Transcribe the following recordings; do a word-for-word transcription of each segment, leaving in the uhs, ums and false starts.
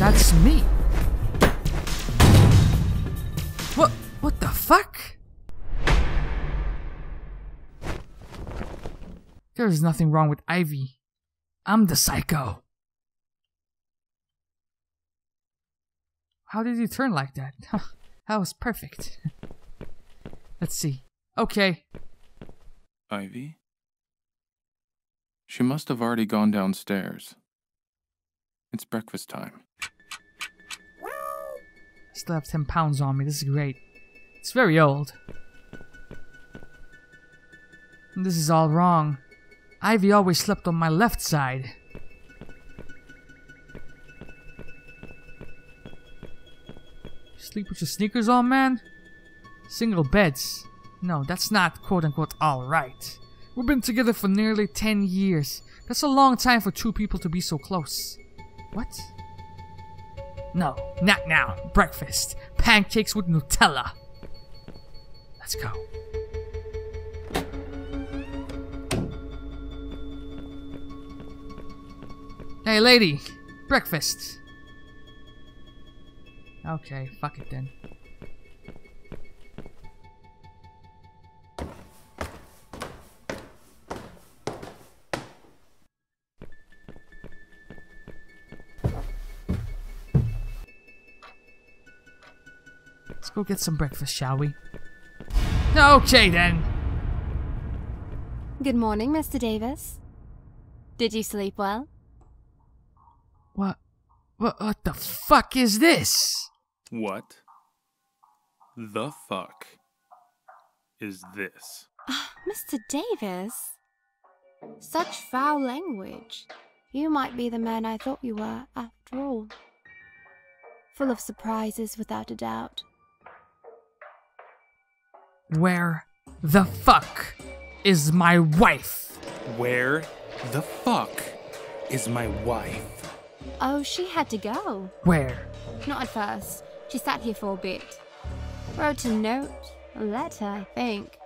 That's me. What? What the fuck? There's nothing wrong with Ivy. I'm the psycho. How did you turn like that? That was perfect. Let's see. Okay. Ivy? She must have already gone downstairs. It's breakfast time. Still have ten pounds on me. This is great. It's very old. This is all wrong. Ivy always slept on my left side. Sleep with your sneakers on, man? Single beds. No, that's not quote-unquote alright. We've been together for nearly ten years. That's a long time for two people to be so close. What? No, not now. Breakfast. Pancakes with Nutella. Let's go. Hey, lady. Breakfast. Okay, fuck it then. Let's go get some breakfast, shall we? Okay then. Good morning, Mister Davis. Did you sleep well? What? What? What the fuck is this? What the fuck is this? Oh, Mister Davis, such foul language. You might be the man I thought you were, after all. Full of surprises, without a doubt. Where the fuck is my wife? Where the fuck is my wife? Oh, she had to go. Where? Not at first. She sat here for a bit. Wrote a note, a letter, I think.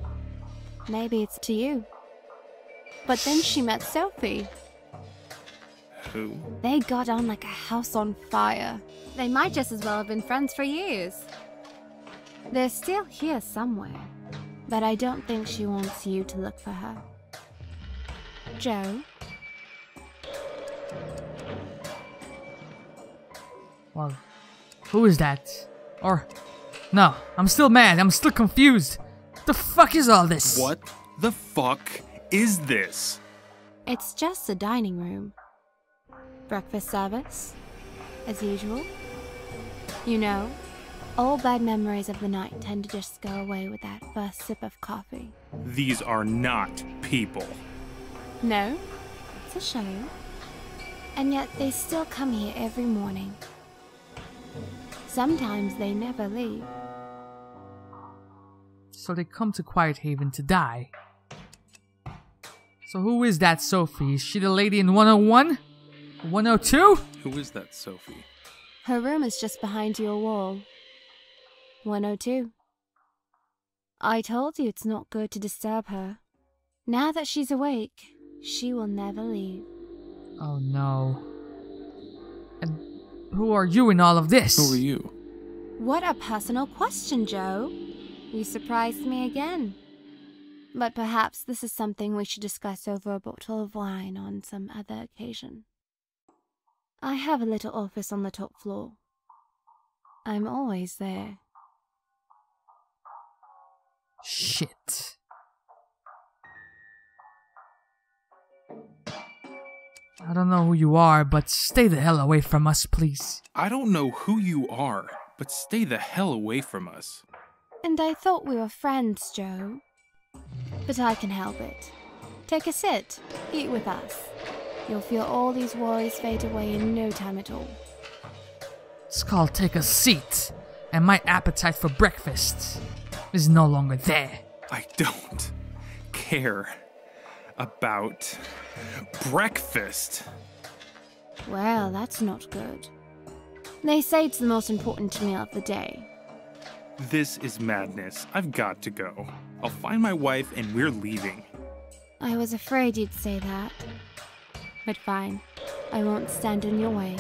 Maybe it's to you. But then she met Sophie. Who? They got on like a house on fire. They might just as well have been friends for years. They're still here somewhere. But I don't think she wants you to look for her. Joe? Well, who is that? Or... No, I'm still mad. I'm still confused. The fuck is all this? What the fuck is this? It's just a dining room. Breakfast service. As usual. You know, all bad memories of the night tend to just go away with that first sip of coffee. These are not people. No, it's a shame. And yet they still come here every morning. Sometimes they never leave. So they come to Quiet Haven to die. So who is that Sophie? Is she the lady in one oh one? one oh two? Who is that Sophie? Her room is just behind your wall. one oh two. I told you it's not good to disturb her. Now that she's awake, she will never leave. Oh no. And who are you in all of this? Who are you? What a personal question, Joe. You surprised me again. But perhaps this is something we should discuss over a bottle of wine on some other occasion. I have a little office on the top floor. I'm always there. Shit. I don't know who you are, but stay the hell away from us, please. I don't know who you are, but stay the hell away from us. And I thought we were friends, Joe. But I can help it. Take a sit. Eat with us. You'll feel all these worries fade away in no time at all. It's called take a seat. And my appetite for breakfast is no longer there. I don't care about breakfast. Well, that's not good. They say it's the most important meal of the day. This is madness. I've got to go. I'll find my wife and we're leaving. I was afraid you'd say that. But fine. I won't stand in your way.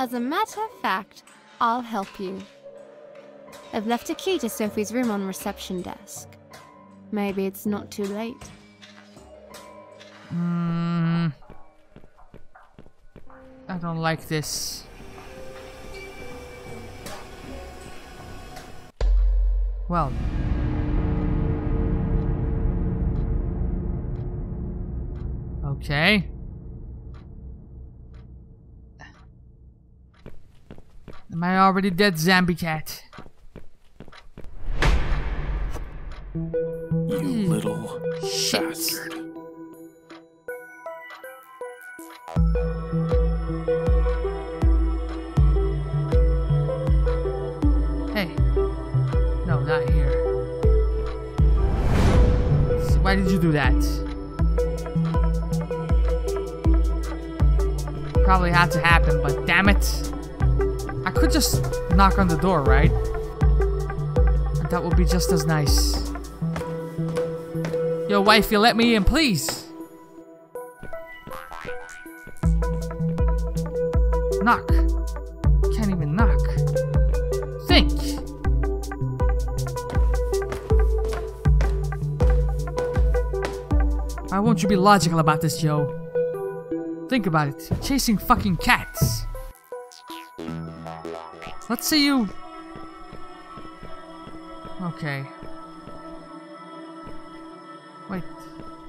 As a matter of fact, I'll help you. I've left a key to Sophie's room on reception desk. Maybe it's not too late. Mm. I don't like this. Well. Okay. Am I already dead, Zambi cat? You little bastard. Hey. No, not here. So why did you do that? Probably had to happen, but damn it. I could just knock on the door, right? That would be just as nice. Yo, wife, you let me in, please. Knock. Can't even knock. Think. Why won't you be logical about this, yo? Think about it. You're chasing fucking cats. Let's see you. Okay. Wait,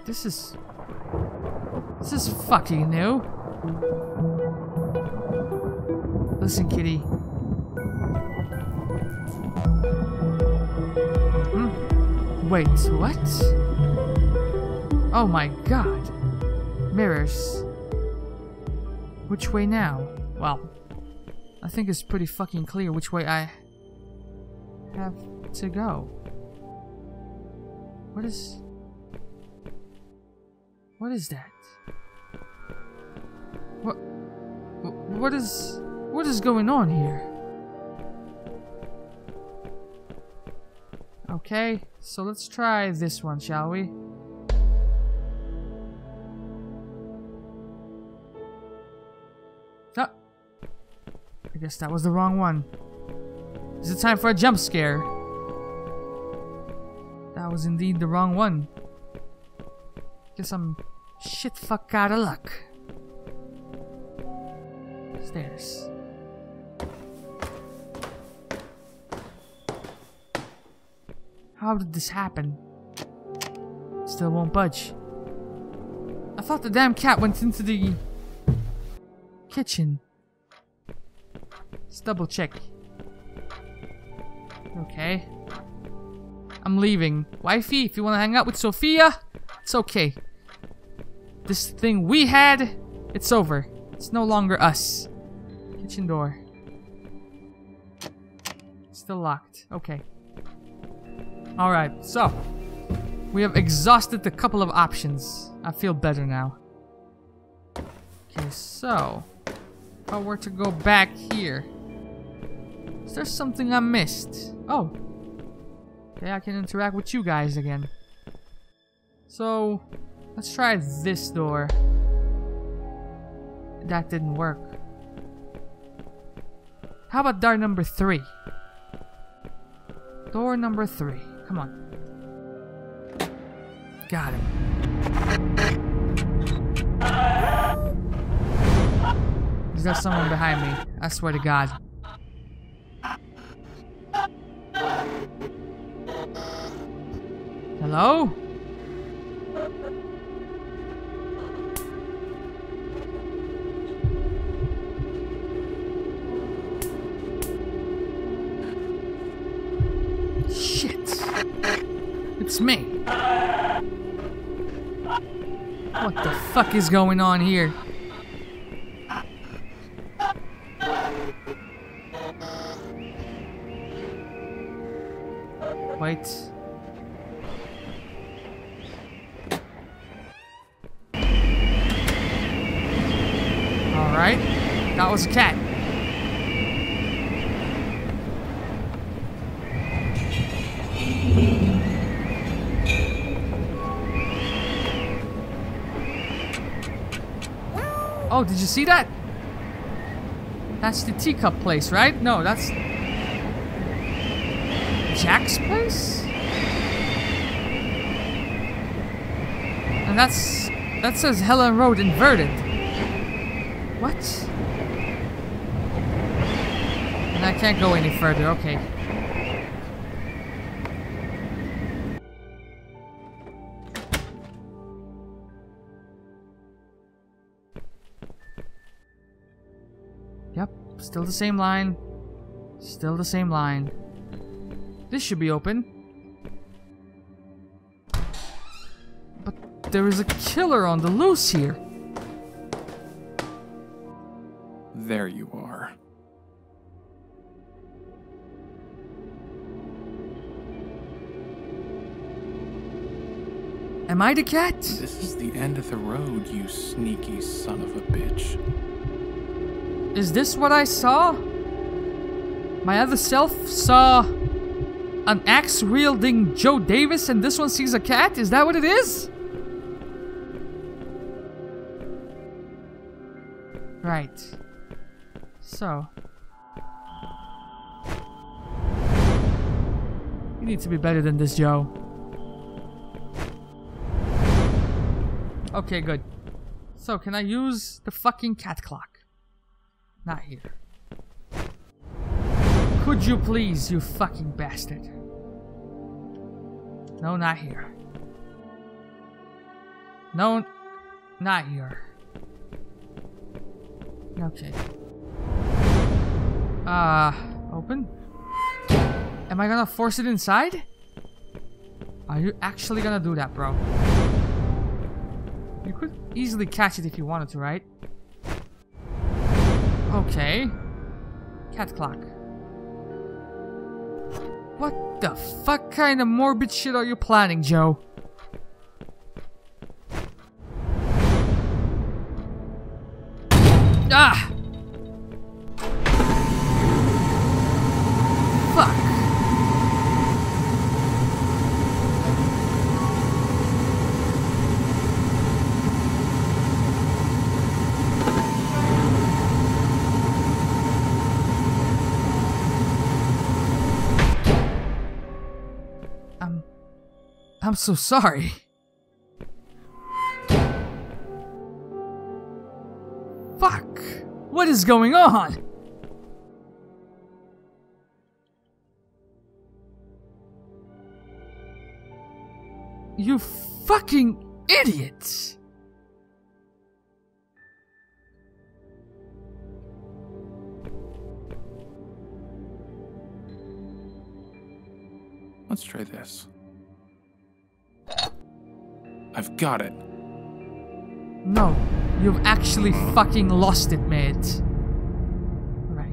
this is... This is fucking new. Listen, kitty. Hmm? Wait, what? Oh my god. Mirrors. Which way now? Well, I think it's pretty fucking clear which way I have to go. What is... What is that? What... What is... What is going on here? Okay, so let's try this one, shall we? Ah! I guess that was the wrong one. Is it time for a jump scare? That was indeed the wrong one. Guess I'm shit fuck out of luck. Stairs. How did this happen? Still won't budge. I thought the damn cat went into the kitchen. Let's double check. Okay. I'm leaving. Wifey, if you want to hang out with Sophia, it's okay. This thing we had, it's over. It's no longer us. Kitchen door. Still locked. Okay. Alright, so. We have exhausted the couple of options. I feel better now. Okay, so. If I were to go back here. Is there something I missed? Oh. Okay, I can interact with you guys again. So, let's try this door. That didn't work. How about door number three? Door number three. Come on. Got him. Is there someone behind me? I swear to God. Hello? Shit. It's me. What the fuck is going on here? Wait. Alright, that was a cat. Oh, did you see that? That's the teacup place, right? No, that's... Jack's place? And that's... That says Helen Road inverted. What? And I can't go any further, okay. Yep, still the same line. Still the same line. This should be open. But there is a killer on the loose here. There you are. Am I the cat? This is the end of the road, you sneaky son of a bitch. Is this what I saw? My other self saw... an axe-wielding Joe Davis, and this one sees a cat? Is that what it is? Right. So. You need to be better than this, Joe. Okay, good. So, can I use the fucking cat clock? Not here. Could you please, you fucking bastard? No, not here. No, not here. Okay. Uh, open? Am I gonna force it inside? Are you actually gonna do that, bro? You could easily catch it if you wanted to, right? Okay. Cat clock. What the fuck kind of morbid shit are you planning, Joe? Ah! I'm so sorry. Fuck! What is going on? You fucking idiot! Let's try this. I've got it. No, you've actually fucking lost it, mate. Right.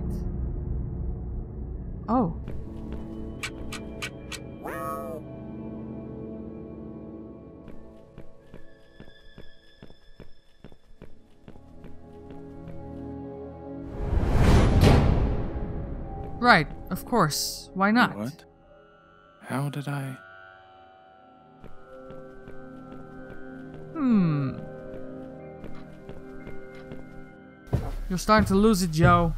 Oh. Right, of course. Why not? What? How did I... Hmm. You're starting to lose it, Joe.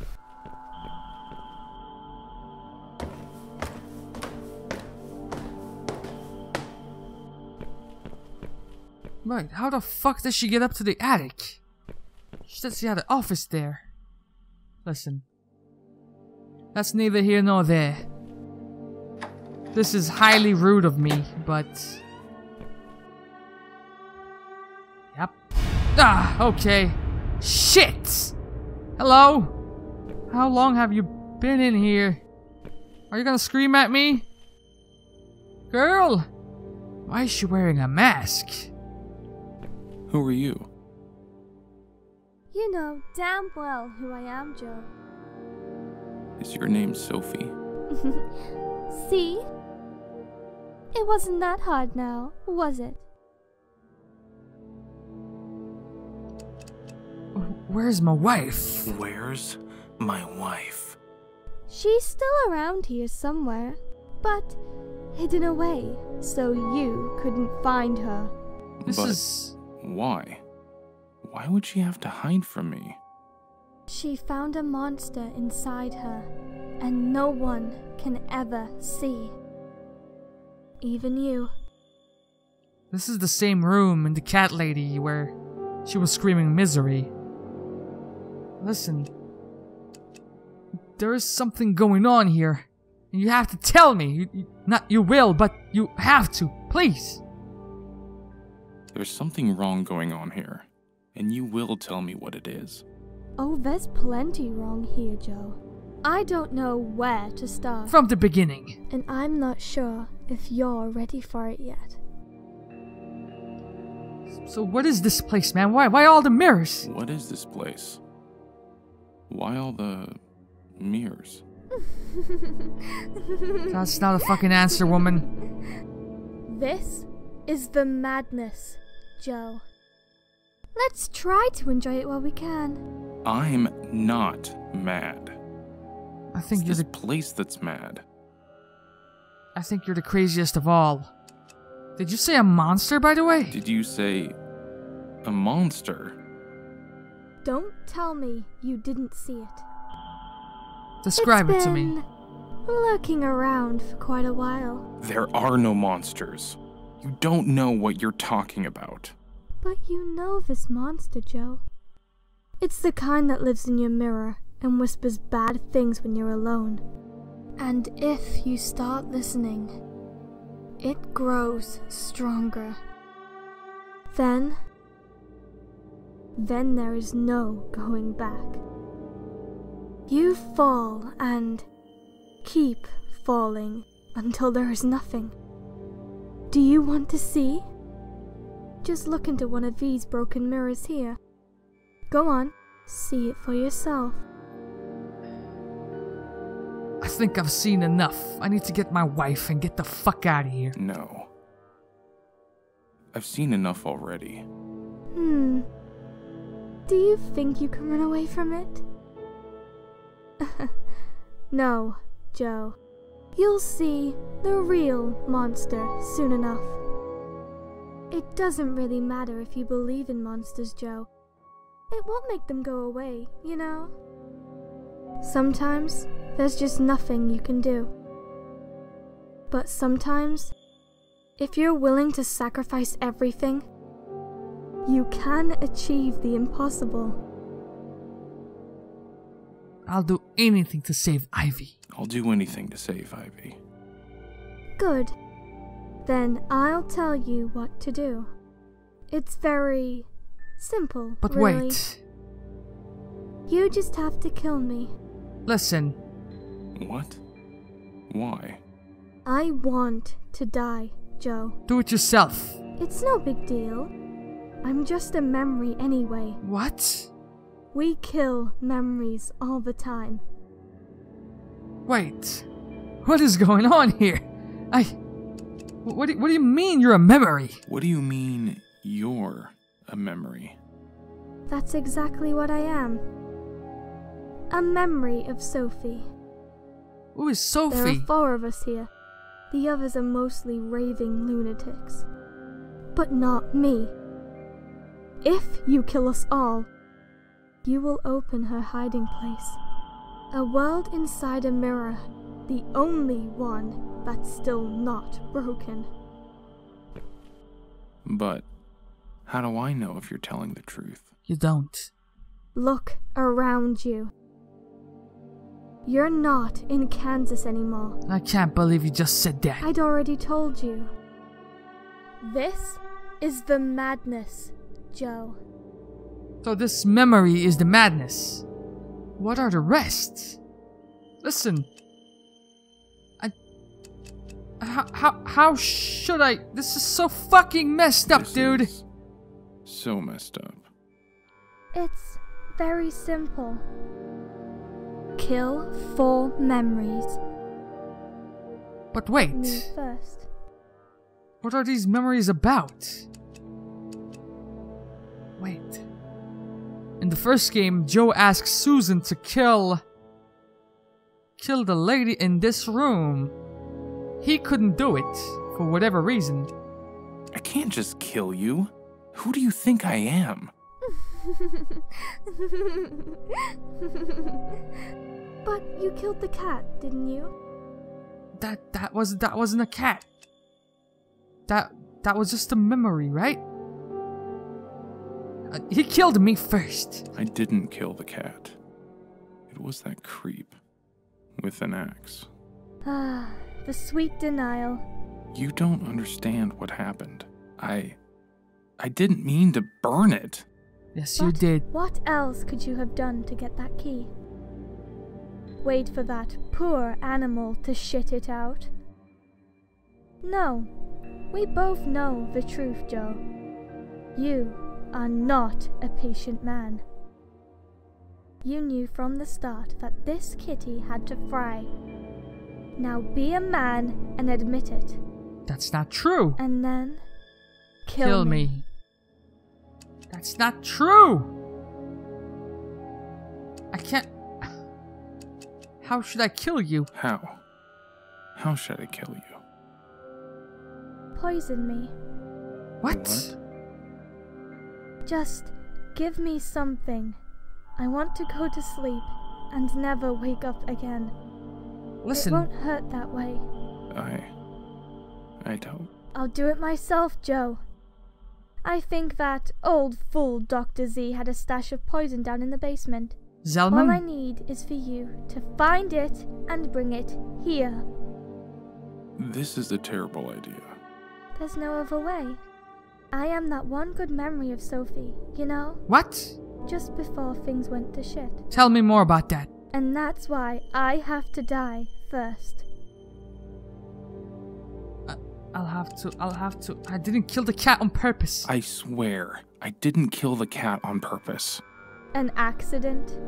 Right, how the fuck does she get up to the attic? She doesn't have the office there. Listen. That's neither here nor there. This is highly rude of me, but... Ah, okay. Shit! Hello? How long have you been in here? Are you gonna scream at me? Girl! Why is she wearing a mask? Who are you? You know damn well who I am, Joe. Is your name Sophie? See? It wasn't that hard now, was it? Where's my wife? Where's my wife? She's still around here somewhere, but hidden away, so you couldn't find her. This but is... why? Why would she have to hide from me? She found a monster inside her, and no one can ever see. Even you. This is the same room in The Cat Lady where she was screaming misery. Listen, there is something going on here. And you have to tell me. You, you, not you will, but you have to. Please. There's something wrong going on here. And you will tell me what it is. Oh, there's plenty wrong here, Joe. I don't know where to start. From the beginning. And I'm not sure if you're ready for it yet. So what is this place, man? Why, why all the mirrors? What is this place? Why all the mirrors? That's not a fucking answer, woman. This is the madness, Joe. Let's try to enjoy it while we can. I'm not mad. I think it's you're the place that's mad. I think you're the craziest of all. Did you say a monster, by the way? Did you say a monster? Don't tell me you didn't see it. Describe it to me. It's been looking around for quite a while. There are no monsters. You don't know what you're talking about. But you know this monster, Joe. It's the kind that lives in your mirror and whispers bad things when you're alone. And if you start listening, it grows stronger. Then, then there is no going back. You fall and keep falling until there is nothing. Do you want to see? Just look into one of these broken mirrors here. Go on, see it for yourself. I think I've seen enough. I need to get my wife and get the fuck out of here. No. I've seen enough already. Hmm. Do you think you can run away from it? No, Joe. You'll see the real monster soon enough. It doesn't really matter if you believe in monsters, Joe. It won't make them go away, you know? Sometimes, there's just nothing you can do. But sometimes, if you're willing to sacrifice everything, you can achieve the impossible. I'll do anything to save Ivy. I'll do anything to save Ivy. Good. Then I'll tell you what to do. It's very simple, but really. Wait. You just have to kill me. Listen. What? Why? I want to die, Joe. Do it yourself. It's no big deal. I'm just a memory anyway. What? We kill memories all the time. Wait. What is going on here? I... What do, what do you mean you're a memory? What do you mean you're a memory? That's exactly what I am. A memory of Sophie. Who is Sophie? There are four of us here. The others are mostly raving lunatics. But not me. If you kill us all, you will open her hiding place. A world inside a mirror. The only one that's still not broken. But how do I know if you're telling the truth? You don't. Look around you. You're not in Kansas anymore. I can't believe you just said that. I'd already told you. This is the madness, Joe. So this memory is the madness. What are the rest? Listen. I... How, how, how should I... This is so fucking messed up, dude. So messed up. It's very simple. Kill four memories. But wait. Me first. What are these memories about? Wait. In the first game, Joe asks Susan to kill... Kill the lady in this room. He couldn't do it, for whatever reason. I can't just kill you. Who do you think I am? But you killed the cat, didn't you? That that was that wasn't a cat. That that was just a memory, right? Uh, he killed me first. I didn't kill the cat. It was that creep with an axe. Ah, the sweet denial. You don't understand what happened. I I didn't mean to burn it. Yes, you did. What else could you have done to get that key? Wait for that poor animal to shit it out? No. We both know the truth, Joe. You are not a patient man. You knew from the start that this kitty had to fry. Now be a man and admit it. That's not true. And then... Kill, kill me. me. That's not true! I can't... How should I kill you? How? How should I kill you? Poison me. What? what? Just give me something. I want to go to sleep and never wake up again. Listen. It won't hurt that way. I... I don't... I'll do it myself, Joe. I think that old fool Doctor Z had a stash of poison down in the basement. Zelma? All I need is for you to find it and bring it here. This is a terrible idea. There's no other way. I am that one good memory of Sophie, you know? What? Just before things went to shit. Tell me more about that. And that's why I have to die first. I'll have to, I'll have to. I didn't kill the cat on purpose. I swear, I didn't kill the cat on purpose. An accident?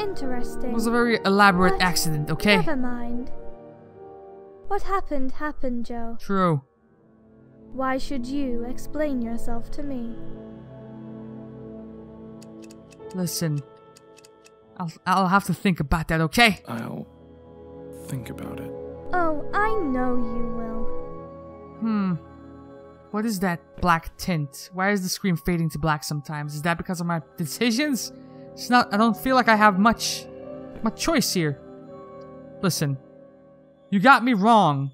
Interesting. It was a very elaborate but accident, okay? Never mind. What happened, happened, Joe. True. Why should you explain yourself to me? Listen, I'll, I'll have to think about that, okay? I'll think about it. Oh, I know you will. Hmm. What is that black tint? Why is the screen fading to black sometimes? Is that because of my decisions? It's not- I don't feel like I have much... much choice here. Listen. You got me wrong.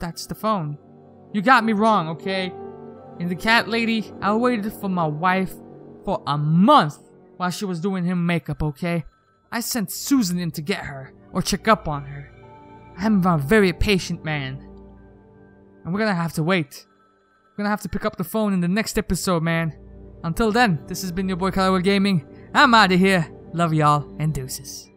That's the phone. You got me wrong, okay? In The Cat Lady, I waited for my wife for a month while she was doing her makeup, okay? I sent Susan in to get her, or check up on her. I'm a very patient man. And we're gonna have to wait. We're gonna have to pick up the phone in the next episode, man. Until then, this has been your boy Karagol Gaming. I'm out of here. Love y'all and deuces.